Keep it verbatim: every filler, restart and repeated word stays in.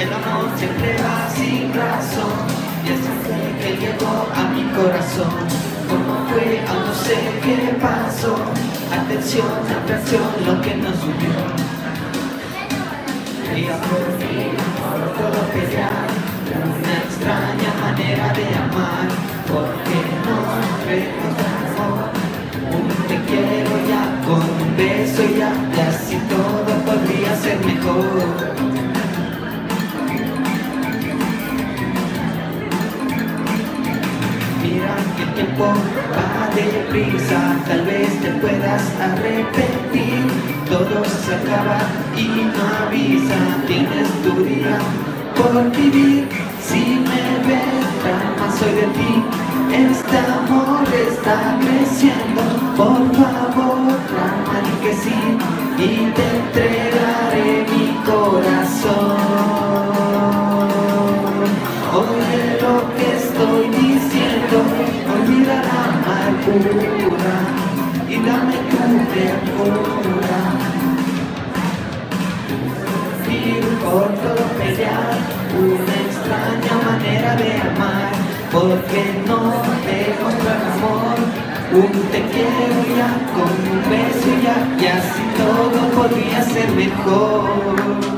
el amor siempre va sin razón, y así fue que llegó a mi corazón. Como fue, aún no sé qué pasó, atención, atracción, lo que nos unió. Quería por fin, por todo pelear, una extraña manera de amar, porque no recordamos un te quiero ya, con un beso ya, y así todo podría ser mejor. El tiempo va deprisa, tal vez te puedas arrepentir. Todo se acaba y no avisa, tienes tu día por vivir. Si me ves, tan soy de ti. Este amor está creciendo, por favor, trama que sí, y te entregaré mi corazón. Oye lo que estoy diciendo, olvida la amargura y dame tu ternura. Ir por todo pelear, una extraña manera de amar, porque no te encontrar amor, un te quiero ya, con un beso ya, y así todo podría ser mejor.